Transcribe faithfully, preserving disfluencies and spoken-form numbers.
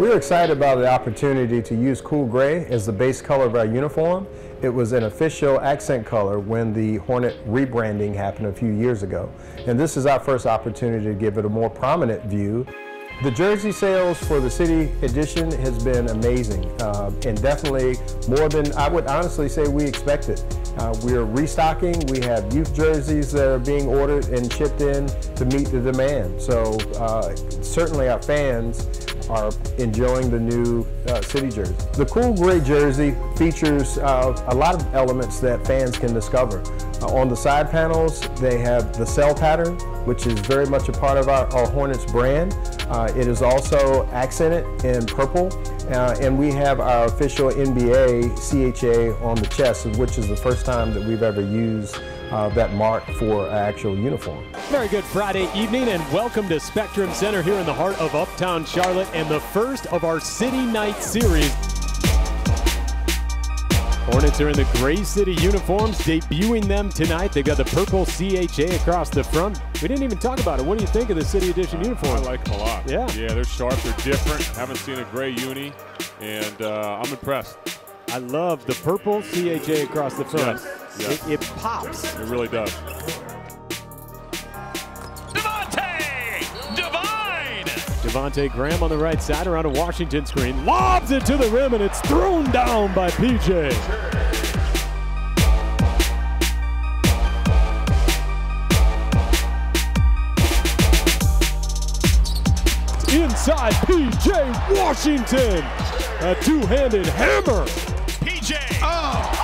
We're excited about the opportunity to use cool gray as the base color of our uniform. It was an official accent color when the Hornet rebranding happened a few years ago. And this is our first opportunity to give it a more prominent view. The jersey sales for the city edition has been amazing, uh, and definitely more than I would honestly say we expected. Uh, we're restocking. We have youth jerseys that are being ordered and shipped in to meet the demand. So uh, certainly our fans are enjoying the new uh, city jersey. The cool gray jersey features uh, a lot of elements that fans can discover. Uh, on the side panels, they have the cell pattern, which is very much a part of our, our Hornets brand. Uh, it is also accented in purple, uh, and we have our official N B A C H A on the chest, which is the first time that we've ever used uh, that mark for an actual uniform. Very good Friday evening, and welcome to Spectrum Center here in the heart of Uptown Charlotte and the first of our City Night series. Hornets are in the Gray City uniforms, debuting them tonight. They've got the purple C H A across the front. We didn't even talk about it. What do you think of the City Edition uniform? I like them a lot. Yeah. Yeah, they're sharp. They're different. Haven't seen a gray uni, and uh, I'm impressed. I love the purple C H A across the front. Yes. Yes. It, it pops. It really does. Devonte! Divine! Devonte Graham on the right side around a Washington screen. Lobs it to the rim, and it's thrown down by P J. Inside, P J Washington, a two-handed hammer. P J. Oh.